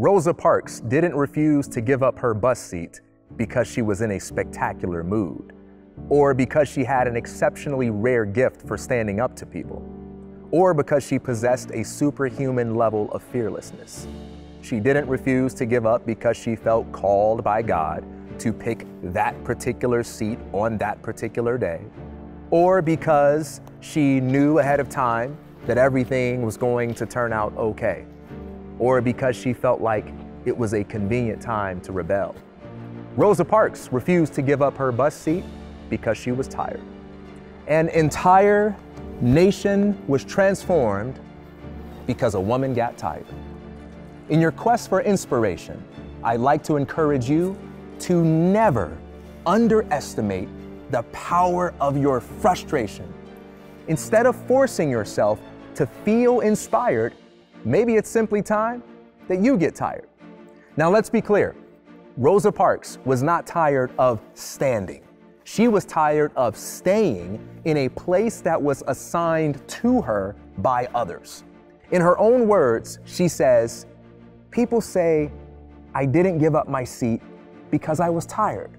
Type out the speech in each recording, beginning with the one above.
Rosa Parks didn't refuse to give up her bus seat because she was in a spectacular mood, or because she had an exceptionally rare gift for standing up to people, or because she possessed a superhuman level of fearlessness. She didn't refuse to give up because she felt called by God to pick that particular seat on that particular day, or because she knew ahead of time that everything was going to turn out okay, or because she felt like it was a convenient time to rebel. Rosa Parks refused to give up her bus seat because she was tired. An entire nation was transformed because a woman got tired. In your quest for inspiration, I'd like to encourage you to never underestimate the power of your frustration. Instead of forcing yourself to feel inspired, maybe it's simply time that you get tired. Now let's be clear, Rosa Parks was not tired of standing. She was tired of staying in a place that was assigned to her by others. In her own words, she says, "People say I didn't give up my seat because I was tired.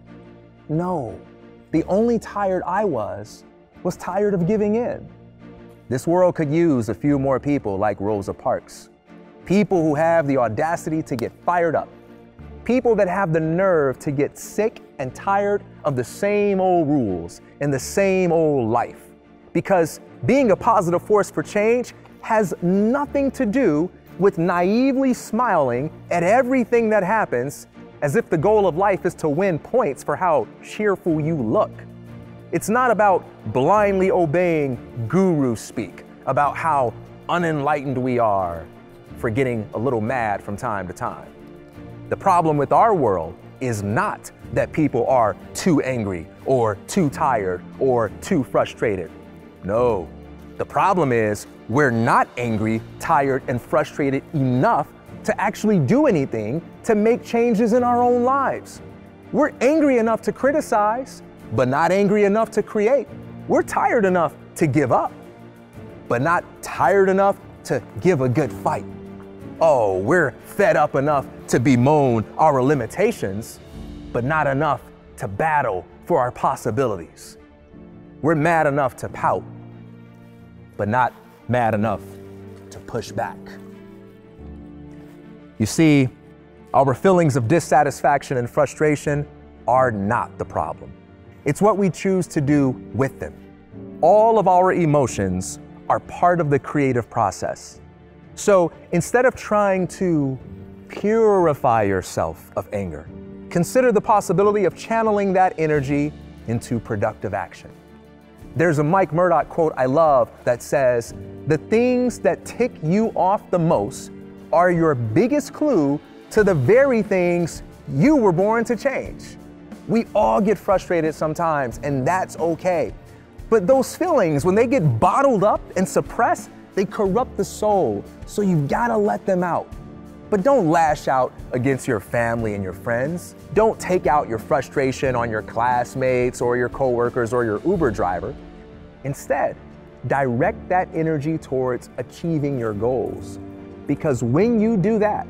No, the only tired I was tired of giving in." This world could use a few more people like Rosa Parks. People who have the audacity to get fired up. People that have the nerve to get sick and tired of the same old rules and the same old life. Because being a positive force for change has nothing to do with naively smiling at everything that happens as if the goal of life is to win points for how cheerful you look. It's not about blindly obeying guru speak about how unenlightened we are for getting a little mad from time to time. The problem with our world is not that people are too angry or too tired or too frustrated. No, the problem is we're not angry, tired, and frustrated enough to actually do anything to make changes in our own lives. We're angry enough to criticize, but not angry enough to create. We're tired enough to give up, but not tired enough to give a good fight. Oh, we're fed up enough to bemoan our limitations, but not enough to battle for our possibilities. We're mad enough to pout, but not mad enough to push back. You see, our feelings of dissatisfaction and frustration are not the problem. It's what we choose to do with them. All of our emotions are part of the creative process. So instead of trying to purify yourself of anger, consider the possibility of channeling that energy into productive action. There's a Mike Murdoch quote I love that says, "The things that tick you off the most are your biggest clue to the very things you were born to change." We all get frustrated sometimes, and that's okay. But those feelings, when they get bottled up and suppressed, they corrupt the soul, so you've got to let them out. But don't lash out against your family and your friends. Don't take out your frustration on your classmates or your coworkers or your Uber driver. Instead, direct that energy towards achieving your goals. Because when you do that,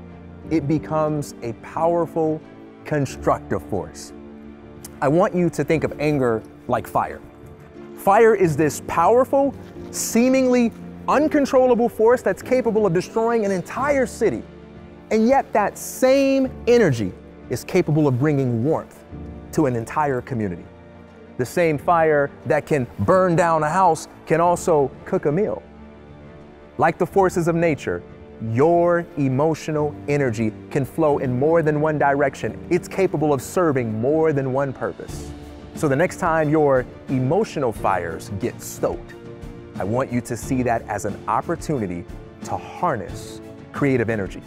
it becomes a powerful, constructive force. I want you to think of anger like fire. Fire is this powerful, seemingly uncontrollable force that's capable of destroying an entire city. And yet that same energy is capable of bringing warmth to an entire community. The same fire that can burn down a house can also cook a meal. Like the forces of nature, your emotional energy can flow in more than one direction. It's capable of serving more than one purpose. So the next time your emotional fires get stoked, I want you to see that as an opportunity to harness creative energy.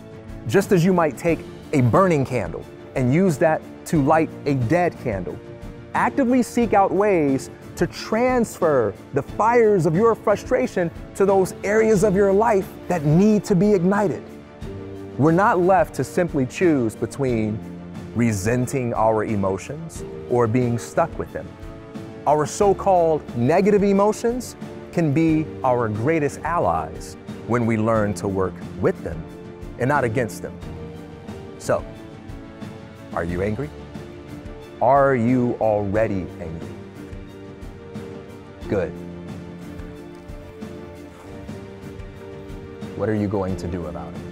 Just as you might take a burning candle and use that to light a dead candle, actively seek out ways to transfer the fires of your frustration to those areas of your life that need to be ignited. We're not left to simply choose between resenting our emotions or being stuck with them. Our so-called negative emotions can be our greatest allies when we learn to work with them and not against them. So, are you angry? Are you already angry? Good. What are you going to do about it?